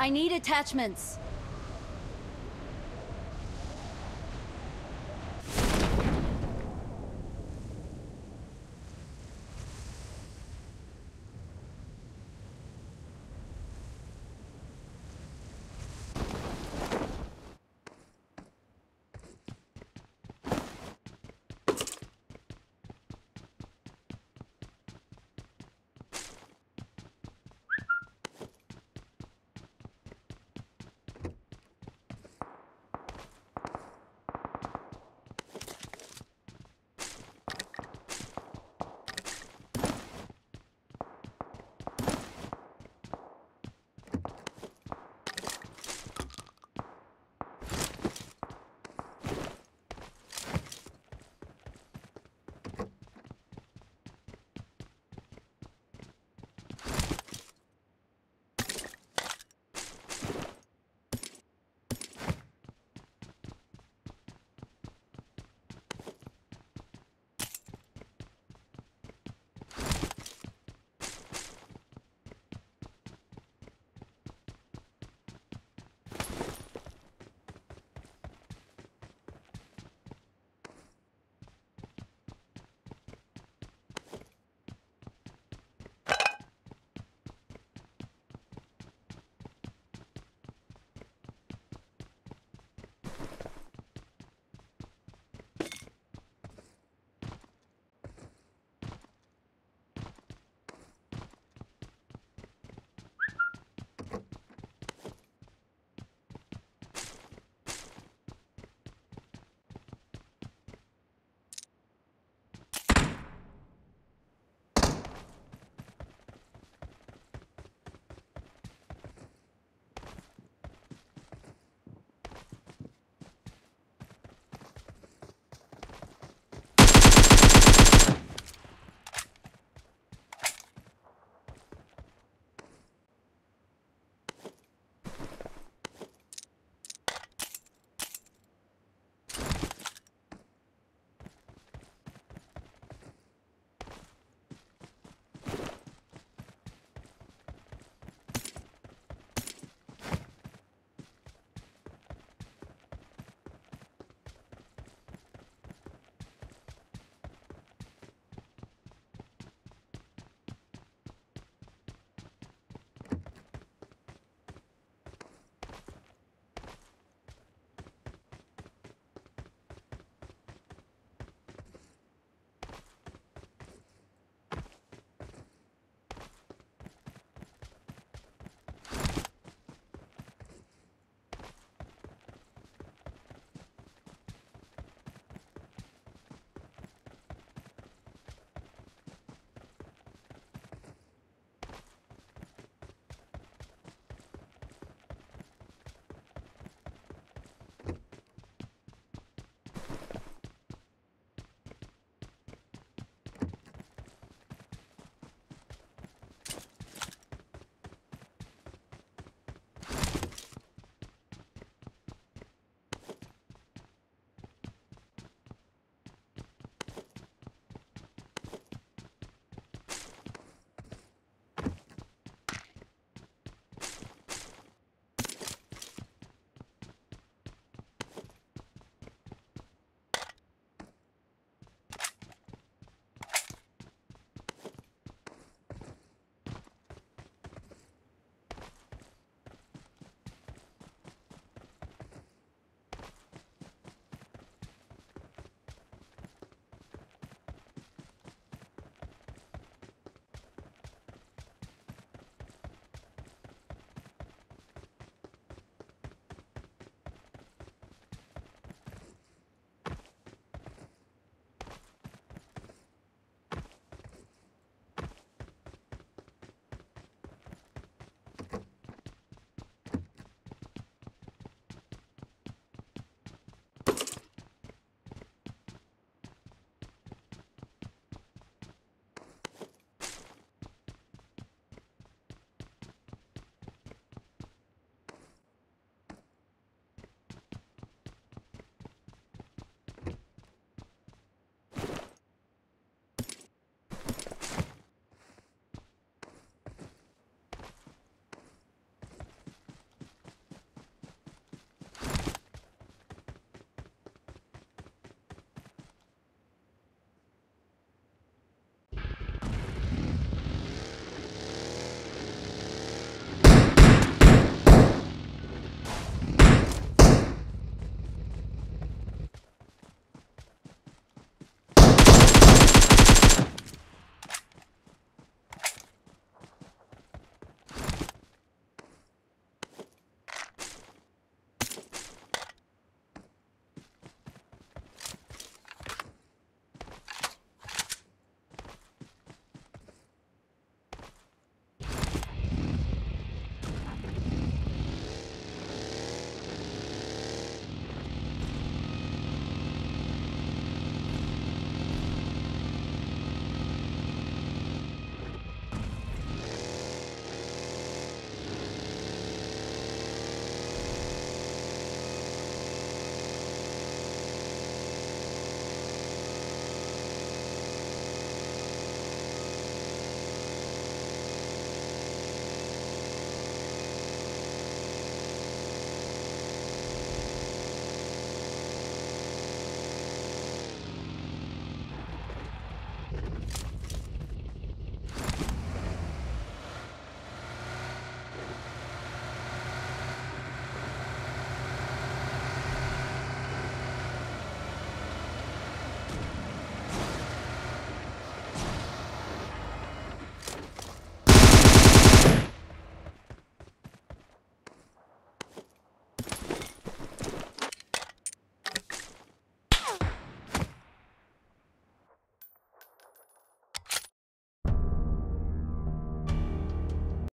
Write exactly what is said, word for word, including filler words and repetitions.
I need attachments.